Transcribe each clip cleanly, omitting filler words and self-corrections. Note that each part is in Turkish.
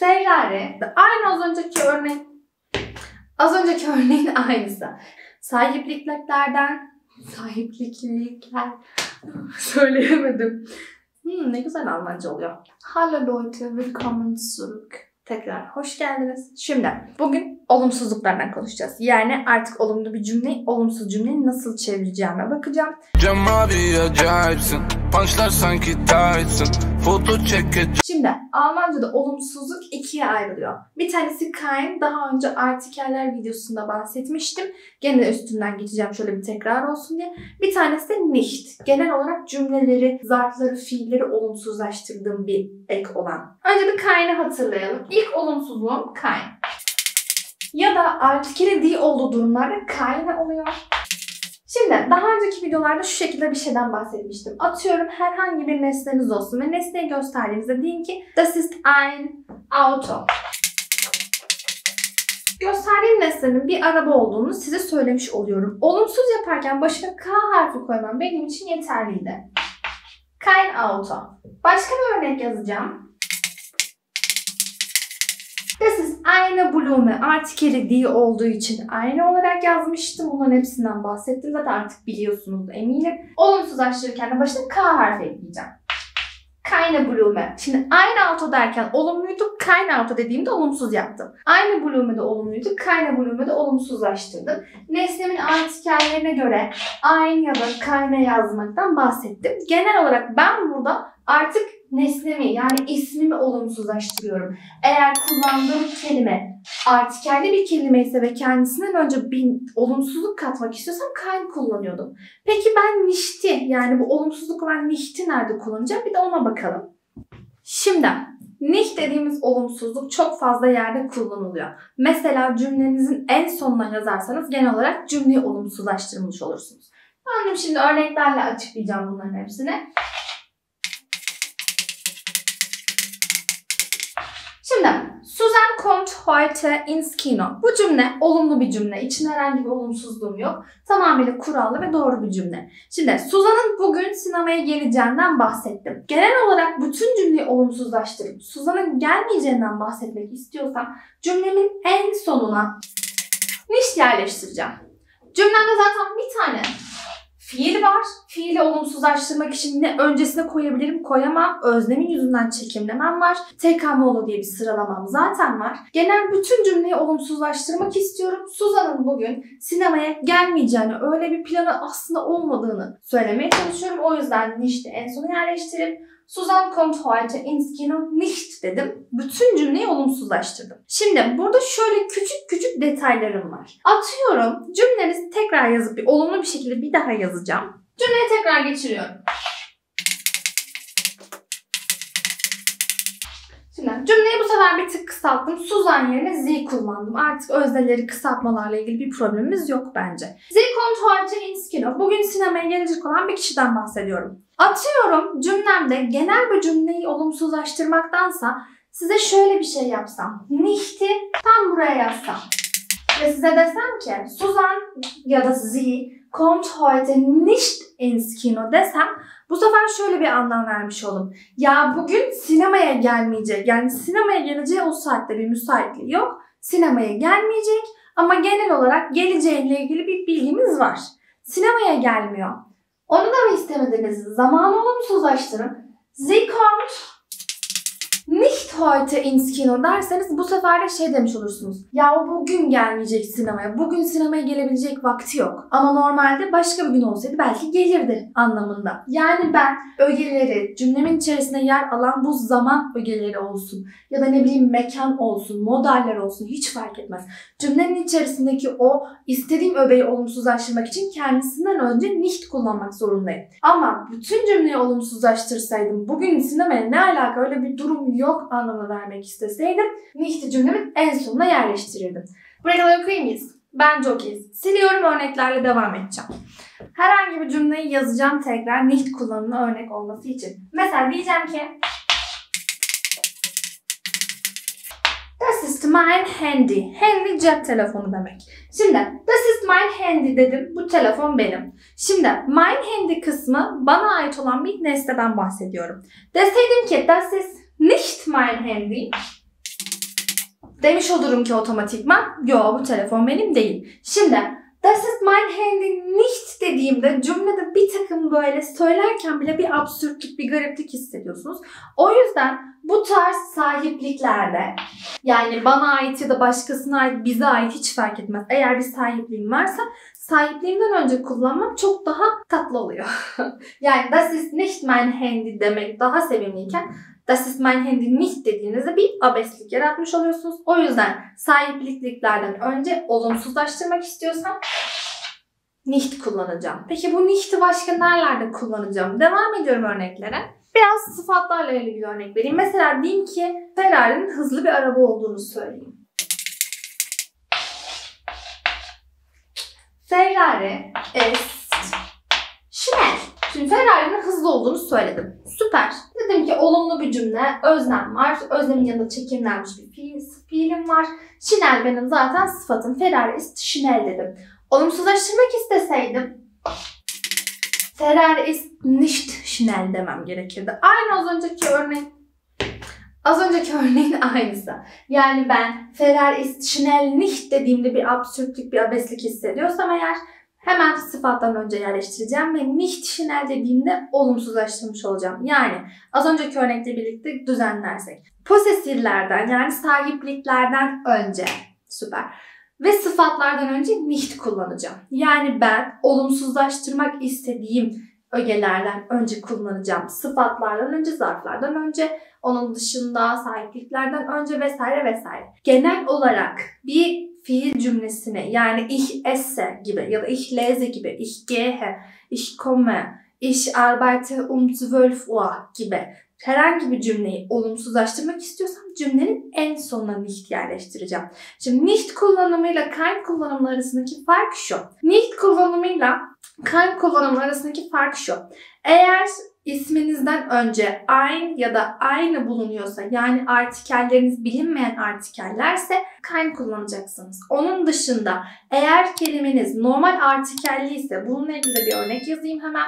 Ferrari, aynı az önceki örneğin aynısı. Sahiplikler söyleyemedim. Ne güzel Almanca oluyor. Hallo Leute, willkommen zurück. Tekrar hoş geldiniz. Şimdi bugün olumsuzluklardan konuşacağız. Yani artık olumlu bir cümleyi, olumsuz cümleyi nasıl çevireceğime bakacağım. Cem abi acayipsin, punchlar sanki taytsin, foto çekin. Şimdi Almanca'da olumsuzluk ikiye ayrılıyor. Bir tanesi kein, daha önce artikeller videosunda bahsetmiştim. Gene üstünden geçeceğim şöyle bir tekrar olsun diye. Bir tanesi de nicht. Genel olarak cümleleri, zarfları, fiilleri olumsuzlaştırdığım bir ek olan. Önce bir kein'i hatırlayalım. İlk olumsuzluğum kein. Ya da artikeli değil olduğu durumlarda keine oluyor. Şimdi daha önceki videolarda şu şekilde bir şeyden bahsetmiştim. Atıyorum herhangi bir nesneniz olsun ve nesneyi gösterdiğinizde deyin ki Das ist ein Auto. Gösterdiğim nesnenin bir araba olduğunu size söylemiş oluyorum. Olumsuz yaparken başına K harfi koymam benim için yeterliydi. Kein Auto. Başka bir örnek yazacağım. Das ist eine Blume. Artikeli die olduğu için aynı olarak yazmıştım. Bunların hepsinden bahsettim. Zaten artık biliyorsunuz eminim. Olumsuzlaştırırken de başına K harfi ekleyeceğim. Keine Blume. Şimdi aynı auto derken olumluydu. Keine auto dediğimde olumsuz yaptım. Aynı Blume de olumluydu. Keine Blume de olumsuzlaştırdım. Nesnemin artikellerine göre aynı ya da keine yazmaktan bahsettim. Genel olarak ben burada artık nesnemi yani ismimi olumsuzlaştırıyorum. Eğer kullandığım kelime artikelli bir kelime ise ve kendisinden önce bir olumsuzluk katmak istiyorsam kein kullanıyordum. Peki ben nicht'i yani bu olumsuzluk olan nicht'i nerede kullanacağım? Bir de ona bakalım. Şimdi nicht dediğimiz olumsuzluk çok fazla yerde kullanılıyor. Mesela cümlenizin en sonuna yazarsanız genel olarak cümleyi olumsuzlaştırmış olursunuz. Ben şimdi örneklerle açıklayacağım bunların hepsini. Susan kommt heute ins Kino. Bu cümle olumlu bir cümle. İçinde herhangi bir olumsuzluğum yok. Tamamıyla kurallı ve doğru bir cümle. Şimdi Suzan'ın bugün sinemaya geleceğinden bahsettim. Genel olarak bütün cümleyi olumsuzlaştırıp Suzan'ın gelmeyeceğinden bahsetmek istiyorsam cümlemin en sonuna nicht yerleştireceğim. Cümlemde zaten bir tane fiil var. Fiili olumsuzlaştırmak için ne öncesine koyabilirim, koyamam. Öznemin yüzünden çekimlemem var. TKMOLO diye bir sıralamam zaten var. Genel bütün cümleyi olumsuzlaştırmak istiyorum. Suzan'ın bugün sinemaya gelmeyeceğini, öyle bir planı aslında olmadığını söylemeye çalışıyorum. O yüzden nicht'i en sona yerleştirip Susan kommt heute ins Kino nicht dedim. Bütün cümleyi olumsuzlaştırdım. Şimdi burada şöyle küçük detaylarım var. Atıyorum cümlenizi tekrar yazıp bir olumlu bir şekilde bir daha yazacağım. Cümleyi tekrar geçiriyorum. Şimdi cümleyi bu sefer bir tık kısalttım. Susan yerine sie kullandım. Artık özneleri kısaltmalarla ilgili bir problemimiz yok bence. Sie kommt heute ins Kino. Bugün sinemaya gelecek olan bir kişiden bahsediyorum. Atıyorum cümlemde genel bir cümleyi olumsuzlaştırmaktansa size şöyle bir şey yapsam. Nicht'i tam buraya yazsam. Ve size desem ki Susan ya da sie kommt heute nicht ins Kino desem bu sefer şöyle bir anlam vermiş olun. Ya bugün sinemaya gelmeyecek. Yani sinemaya geleceği o saatte bir müsaitliği yok. Sinemaya gelmeyecek ama genel olarak geleceğiyle ilgili bir bilgimiz var. Sinemaya gelmiyor. Onu da mı istemediniz? Zamanı olumsuzlaştırın. Sie kommt nicht heute ins Kino derseniz bu sefer de şey demiş olursunuz. Ya bugün gelmeyecek sinemaya. Bugün sinemaya gelebilecek vakti yok. Ama normalde başka bir gün olsaydı belki gelirdi anlamında. Yani ben ögeleri, cümlemin içerisinde yer alan bu zaman ögeleri olsun ya da ne bileyim mekan olsun, modeller olsun hiç fark etmez. Cümlenin içerisindeki o istediğim öbeği olumsuzlaştırmak için kendisinden önce nicht kullanmak zorundayım. Ama bütün cümleyi olumsuzlaştırsaydım bugün sinemaya ne alaka öyle bir durum yok anlamı vermek isteseydim nicht'i cümlemin en sonuna yerleştirirdim. Buraya kadar okuyayım mıyız? Bence okeyiz. Siliyorum örneklerle devam edeceğim. Herhangi bir cümleyi yazacağım tekrar nicht kullanımına örnek olması için. Mesela diyeceğim ki Das ist mein Handy. Handy cep telefonu demek. Şimdi Das ist mein Handy dedim. Bu telefon benim. Şimdi mein Handy kısmı bana ait olan bir nesneden bahsediyorum. Deseydim ki Das ist nicht mein Handy. Demiş olurum ki otomatikman, yo bu telefon benim değil. Şimdi "Das ist mein Handy nicht" dediğimde cümlede bir takım böyle söylerken bile bir absürtlük, bir gariplik hissediyorsunuz. O yüzden bu tarz sahipliklerde, yani bana ait ya da başkasına ait, bize ait hiç fark etmez. Eğer bir sahipliğim varsa sahipliğimden önce kullanmak çok daha tatlı oluyor. Yani "Das ist nicht mein Handy" demek daha sevimliyken "Das ist mein Handy nicht" dediğinizde bir abeslik yaratmış oluyorsunuz. O yüzden sahipliklerden önce olumsuzlaştırmak istiyorsam nicht kullanacağım. Peki bu nicht'i başka nerelerde kullanacağım? Devam ediyorum örneklere. Biraz sıfatlarla ilgili örnek vereyim. Mesela diyeyim ki Ferrari'nin hızlı bir araba olduğunu söyleyeyim. Ferrari ist schnell. Şimdi Ferrari'nin hızlı olduğunu söyledim. Süper. Dedim ki olumlu bir cümle, öznem var. Öznemin yanında çekimlenmiş bir fiilim var. Schnell benim zaten sıfatım. Ferrari ist schnell dedim. Olumsuzlaştırmak isteseydim Ferrari ist nicht schnell demem gerekirdi. Aynı az önceki örneğin aynısı. Yani ben Ferrari ist schnell nicht dediğimde bir absürtlük, bir abeslik hissediyorsam eğer hemen sıfattan önce yerleştireceğim ve nicht schnell dediğimde olumsuzlaştırmış olacağım. Yani az önceki örnekle birlikte düzenlersek. Posesiflerden, yani sahipliklerden önce, süper, ve sıfatlardan önce nicht kullanacağım. Yani ben olumsuzlaştırmak istediğim ögelerden önce kullanacağım. Sıfatlardan önce, zarflardan önce, onun dışında sahipliklerden önce vesaire vesaire. Genel olarak bir fiil cümlesine, yani ich esse gibi ya da ich lese gibi, ich gehe, ich komme, ich arbeite um 12 Uhr gibi herhangi bir cümleyi olumsuzlaştırmak istiyorsam cümlenin en sonuna nicht yerleştireceğim. Şimdi nicht kullanımıyla kein kullanımı arasındaki fark şu. Nicht kullanımıyla kein kullanımı arasındaki fark şu. Eğer isminizden önce ein ya da aynı bulunuyorsa, yani artikelleriniz bilinmeyen artikellerse kein kullanacaksınız. Onun dışında eğer kelimeniz normal artikelliyse, bununla ilgili de bir örnek yazayım hemen.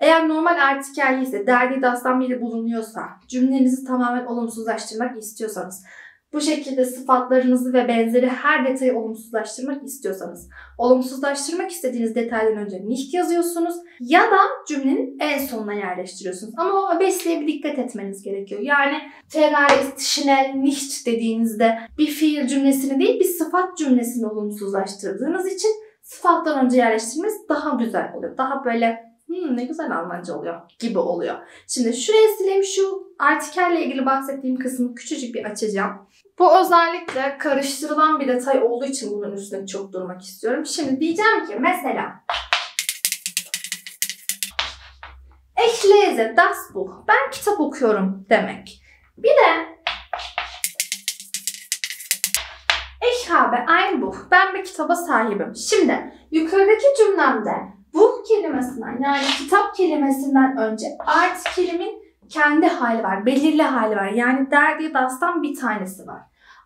Eğer normal artikelliyse, dergi dastan biri bulunuyorsa, cümlenizi tamamen olumsuzlaştırmak istiyorsanız, bu şekilde sıfatlarınızı ve benzeri her detayı olumsuzlaştırmak istiyorsanız, olumsuzlaştırmak istediğiniz detaydan önce nicht yazıyorsunuz ya da cümlenin en sonuna yerleştiriyorsunuz. Ama o abesliğe bir dikkat etmeniz gerekiyor. Yani Ferrari ist schnell nicht dediğinizde bir fiil cümlesini değil, bir sıfat cümlesini olumsuzlaştırdığınız için sıfattan önce yerleştirmeniz daha güzel oluyor. Daha böyle ne güzel Almanca oluyor gibi oluyor. Şimdi şuraya sileyim, şu artikelle ilgili bahsettiğim kısmı küçücük bir açacağım. Bu özellikle karıştırılan bir detay olduğu için bunun üstüne çok durmak istiyorum. Şimdi diyeceğim ki mesela Ich lese das Buch. Ben kitap okuyorum demek. Bir de Ich habe ein Buch. Ben bir kitaba sahibim. Şimdi yukarıdaki cümlemde Buch kelimesinden, yani kitap kelimesinden önce artikelimin kendi hali var, belirli hali var. Yani der diye dastan bir tanesi var.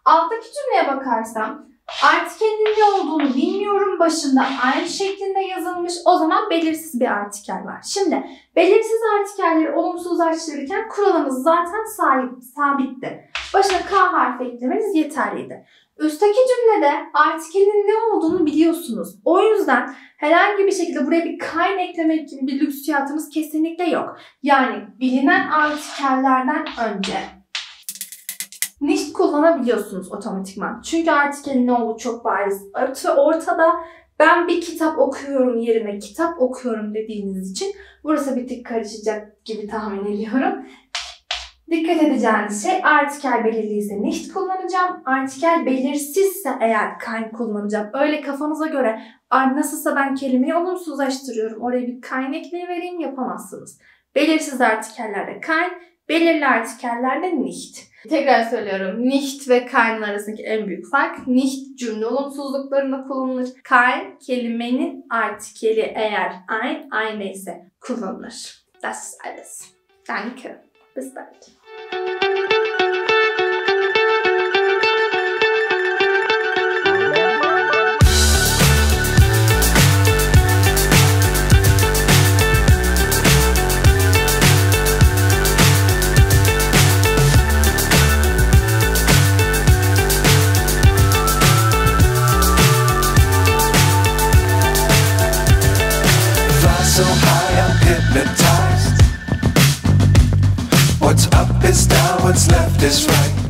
Alttaki cümleye bakarsam artikelin ne olduğunu bilmiyorum. Başında aynı şeklinde yazılmış. O zaman belirsiz bir artikel var. Şimdi belirsiz artikelleri olumsuzlaştırırken kuralımız zaten sabitti. Başına K harfi eklemeniz yeterliydi. Üstteki cümlede artikelin ne olduğunu biliyorsunuz. O yüzden herhangi bir şekilde buraya bir kein eklemek gibi bir lüksiyatımız kesinlikle yok. Yani bilinen artikellerden önce nicht kullanabiliyorsunuz otomatikman. Çünkü artikelin ne olduğu çok bariz. Artı ortada ben bir kitap okuyorum yerine kitap okuyorum dediğiniz için burası bir tık karışacak gibi tahmin ediyorum. Dikkat edeceğiniz şey, artikel belirliyse nicht kullanacağım, artikel belirsizse eğer kein kullanacağım. Öyle kafanıza göre nasılsa ben kelimeyi olumsuzlaştırıyorum, oraya bir kein ekleyivereyim yapamazsınız. Belirsiz artikellerde kein, belirli artikellerde nicht. Tekrar söylüyorum, nicht ve kein arasındaki en büyük fark, nicht cümle olumsuzluklarında kullanılır. Kein kelimenin artikeli eğer ein, eine ise kullanılır. Das ist alles. Danke. Bis bald. so high, I'm hypnotized. What's up is down, what's left is right.